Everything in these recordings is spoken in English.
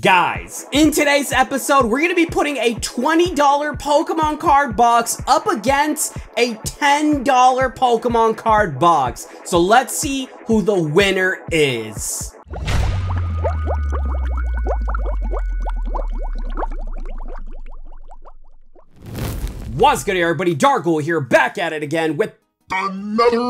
Guys, in today's episode, we're going to be putting a $20 Pokemon card box up against a $10 Pokemon card box. So let's see who the winner is. What's good, everybody? DarkGhoul here, back at it again with another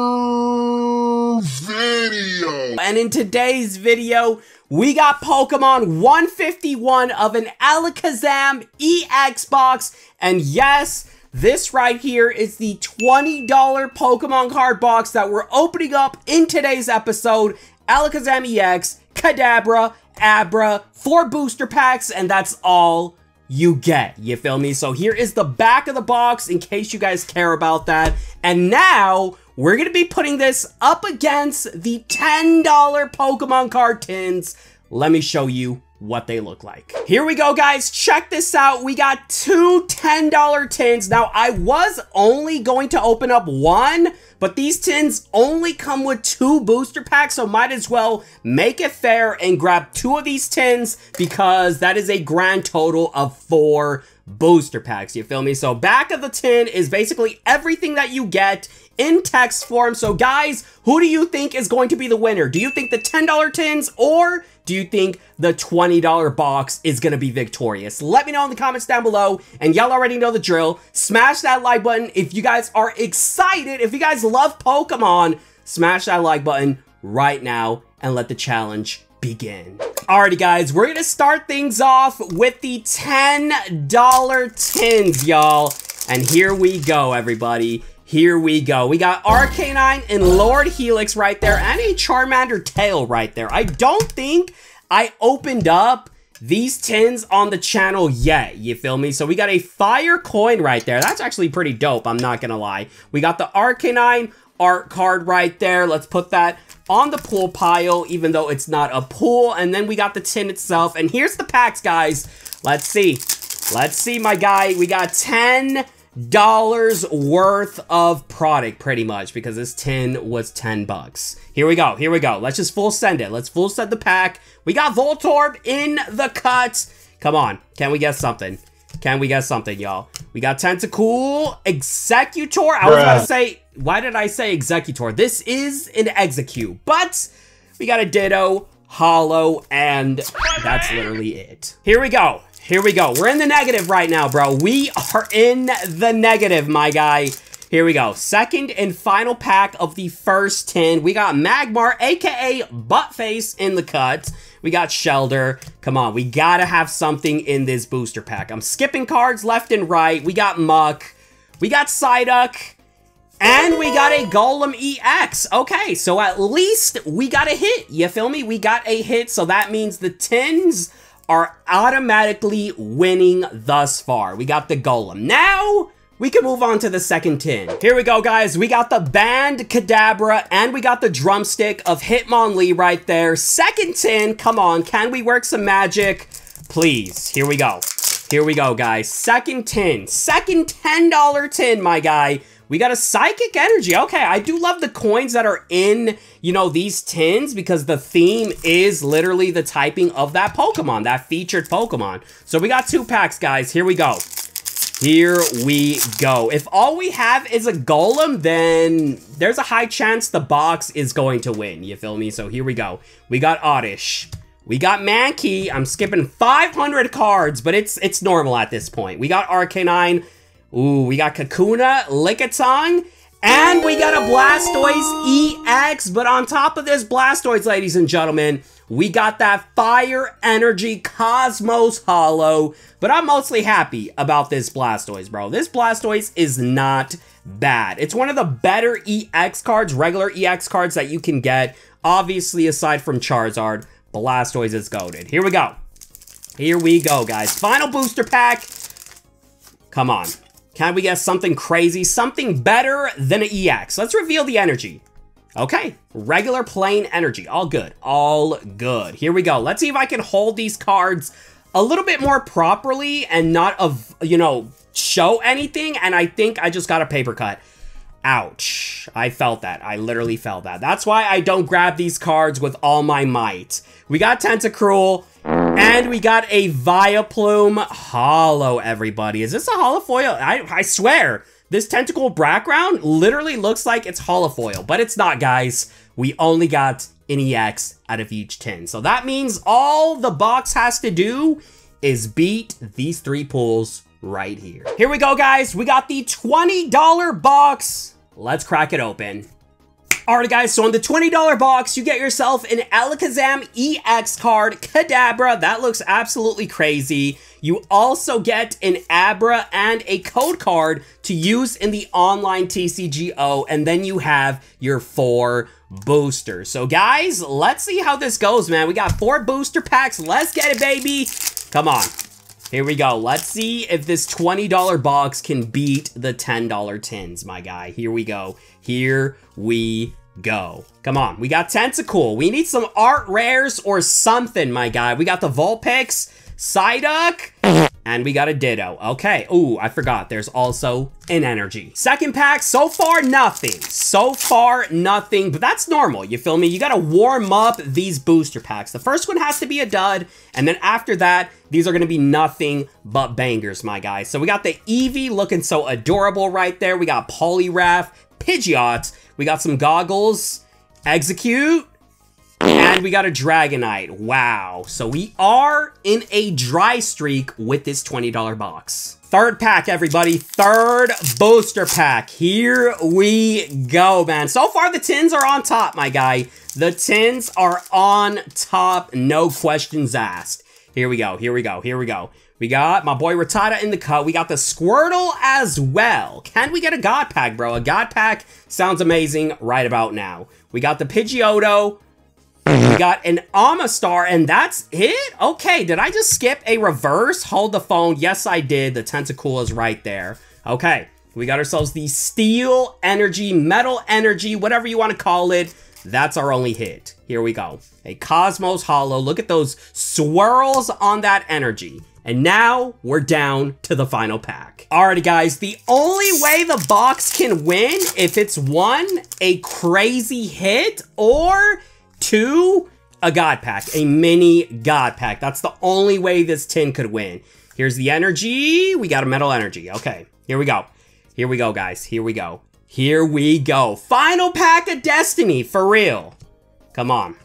video. And in today's video, we got Pokemon 151 of an Alakazam EX box. And yes, this right here is the $20 Pokemon card box that we're opening up in today's episode. Alakazam EX, Kadabra, Abra, 4 booster packs, and that's all you get. You feel me? So here is the back of the box in case you guys care about that. And now we're going to be putting this up against the $10 Pokemon card tins. Let me show you what they look like. Here we go, guys. Check this out. We got two $10 tins. Now, I was only going to open up one, but these tins only come with 2 booster packs, so might as well make it fair and grab 2 of these tins because that is a grand total of 4 booster packs. You feel me? So back of the tin is basically everything that you get in text form. So guys, who do you think is going to be the winner? Do you think the $10 tins, or do you think the $20 box is going to be victorious? Let me know in the comments down below. And y'all already know the drill. Smash that like button if you guys are excited. If you guys love Pokemon, smash that like button right now and let the challenge begin. Alrighty, guys, we're going to start things off with the $10 tins, y'all. And here we go, everybody. Here we go. We got Arcanine and Lord Helix right there, and a Charmander tail right there. I don't think I opened up these tins on the channel yet. You feel me? So we got a fire coin right there. That's actually pretty dope. I'm not going to lie. We got the Arcanine art card right there. Let's put that on the pool pile, even though it's not a pool. And then we got the tin itself. And here's the packs, guys. Let's see. Let's see, my guy. We got 10 dollars worth of product, pretty much, because this tin was 10 bucks. Here we go. Here we go. Let's just full send it. Let's full send the pack. We got Voltorb in the cut. Come on. Can we get something? Can we get something, y'all? We got Tentacool, Exeggcute. I was about to say, why did I say Exeggcute? This is an Exeggcute, but we got a Ditto, Hollow, and that's literally it. Here we go. Here we go. We're in the negative right now, bro. We are in the negative, my guy. Here we go. Second and final pack of the first 10. We got Magmar, aka Buttface, in the cut. We got Shelder. Come on, we gotta have something in this booster pack. I'm skipping cards left and right. We got Muk. We got Psyduck. And we got a Golem EX. Okay, so at least we got a hit. You feel me? We got a hit, so that means the tins are automatically winning thus far. We got the Golem. Now we can move on to the second tin. Here we go, guys. We got the banned Kadabra, and we got the drumstick of Hitmonlee right there. Second tin. Come on, can we work some magic, please? Here we go. Here we go, guys. Second tin. Second $10 tin, my guy. We got a psychic energy. Okay, I do love the coins that are in, you know, these tins, because the theme is literally the typing of that Pokemon, that featured Pokemon. So we got 2 packs, guys. Here we go. Here we go. If all we have is a Golem, then there's a high chance the box is going to win. You feel me? So here we go. We got Oddish. We got Mankey. I'm skipping 500 cards, but it's normal at this point. We got Arcanine. Ooh, we got Kakuna, Lickitung, and we got a Blastoise EX. But on top of this Blastoise, ladies and gentlemen, we got that Fire Energy Cosmos Hollow. But I'm mostly happy about this Blastoise, bro. This Blastoise is not bad. It's one of the better EX cards, regular EX cards that you can get. Obviously, aside from Charizard, Blastoise is goated. Here we go. Here we go, guys. Final booster pack. Come on. Can we get something crazy? Something better than an EX. Let's reveal the energy. Okay. Regular plain energy. All good. All good. Here we go. Let's see if I can hold these cards a little bit more properly and not, you know, show anything. And I think I just got a paper cut. Ouch. I felt that. I literally felt that. That's why I don't grab these cards with all my might. We got Tentacruel. And we got a Viaplume holo, everybody. Is this a holofoil? I swear, this tentacle background literally looks like it's holofoil, but it's not, guys. We only got an EX out of each 10. So that means all the box has to do is beat these three pulls right here. Here we go, guys. We got the $20 box. Let's crack it open. Alright guys, so on the $20 box, you get yourself an Alakazam EX card, Kadabra, that looks absolutely crazy. You also get an Abra and a code card to use in the online TCGO, and then you have your 4 boosters. So guys, let's see how this goes, man. We got 4 booster packs, let's get it, baby. Come on. Here we go. Let's see if this $20 box can beat the $10 tins, my guy. Here we go. Here we go. Come on. We got Tentacool. We need some art rares or something, my guy. We got the Vulpix, Psyduck, and we got a Ditto. Okay. Ooh, I forgot. There's also an energy. Second pack, so far nothing. So far nothing, but that's normal. You feel me? You got to warm up these booster packs. The first one has to be a dud, and then after that, these are gonna be nothing but bangers, my guys. So we got the Eevee looking so adorable right there. We got Poliwrath, Pidgeot. We got some goggles, Exeggcute, and we got a Dragonite. Wow. So we are in a dry streak with this $20 box. Third pack, everybody. Third booster pack. Here we go, man. So far, the tins are on top, my guy. The tins are on top. No questions asked. Here we go, here we go, here we go. We got my boy Rattata in the cut. We got the Squirtle as well. Can we get a God Pack, bro? A God Pack sounds amazing right about now. We got the Pidgeotto. We got an Amistar, and that's it? Okay, did I just skip a reverse? Hold the phone. Yes, I did. The Tentacool is right there. Okay, we got ourselves the Steel Energy, Metal Energy, whatever you want to call it. That's our only hit. Here we go. A Cosmos Hollow. Look at those swirls on that energy. And now we're down to the final pack. Alrighty guys, the only way the box can win if it's 1, a crazy hit, or 2, a God Pack, a mini God Pack. That's the only way this tin could win. Here's the energy. We got a metal energy. Okay, here we go. Here we go, guys. Here we go. Here we go. Final pack of Destiny, for real. Come on.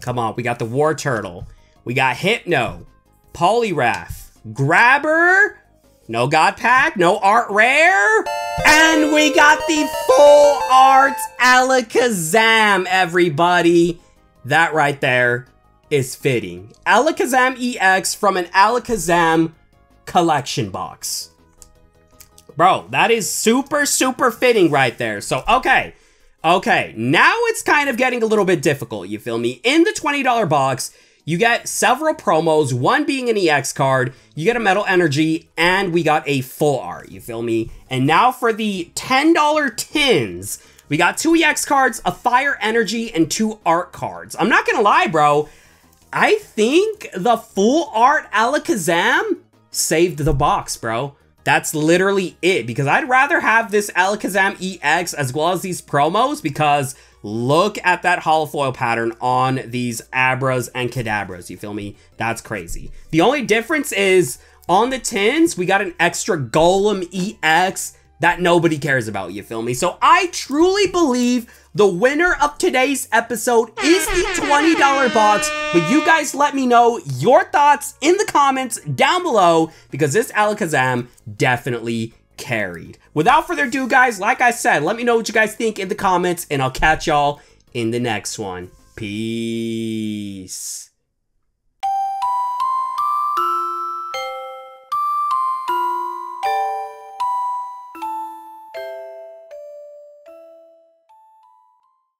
Come on. We got the War Turtle. We got Hypno, Poliwrath, Grabber, no God Pack, no Art Rare. And we got the full art Alakazam, everybody. That right there is fitting. Alakazam EX from an Alakazam collection box. Bro, that is super, super fitting right there. So, okay. Okay, now it's kind of getting a little bit difficult, you feel me? In the $20 box, you get several promos, one being an EX card, you get a metal energy, and we got a full art, you feel me? And now for the $10 tins, we got 2 EX cards, a fire energy, and 2 art cards. I'm not gonna lie, bro. I think the full art Alakazam saved the box, bro. That's literally it, because I'd rather have this Alakazam EX as well as these promos, because look at that holofoil pattern on these Abras and Kadabras, you feel me? That's crazy. The only difference is on the tins, we got an extra Golem EX that nobody cares about, you feel me? So I truly believe the winner of today's episode is the $20 box, but you guys let me know your thoughts in the comments down below, because this Alakazam definitely carried. Without further ado, guys, like I said, let me know what you guys think in the comments, and I'll catch y'all in the next one. Peace.